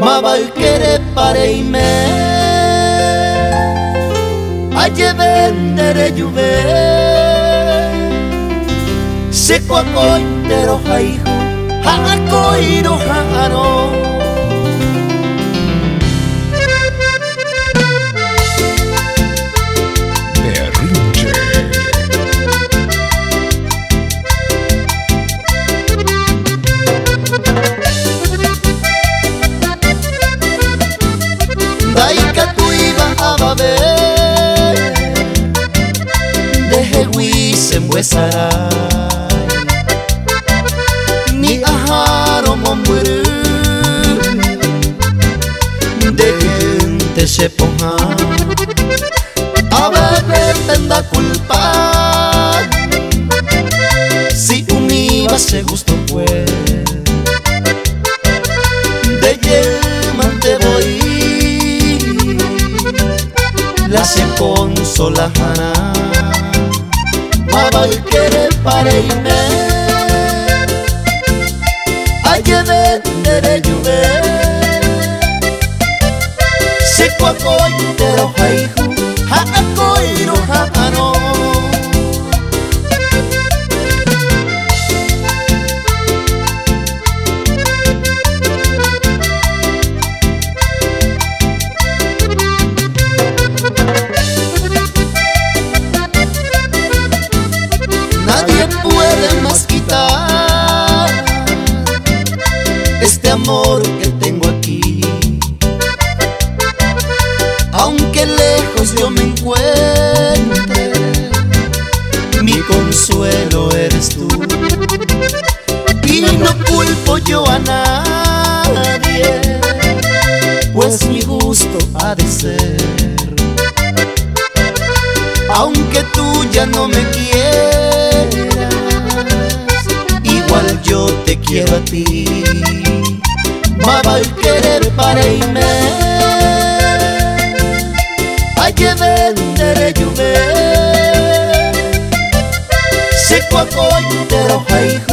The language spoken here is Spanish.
Mava Ykerepa Reime, aye vendere juve, seko akoitero haihu, haakoiro haaro. Deje huise mbuesaray, ni ajaro mombueru, de gente se ponja, a ver penda culpa, si univa se gustó pues, de yeman te voy. La se consola jana, Mava Ykerepa Reime, aye vendere juve, seko akoitero haihu, haakoiro haaro. Este amor que tengo aquí, aunque lejos yo me encuentre, mi consuelo eres tú, y no culpo yo a nadie, pues mi gusto ha de ser, aunque tú ya no me quieras, igual yo te quiero a ti. Mava Ykerepa Reime, aye vendere juve, seko akoitero haihu.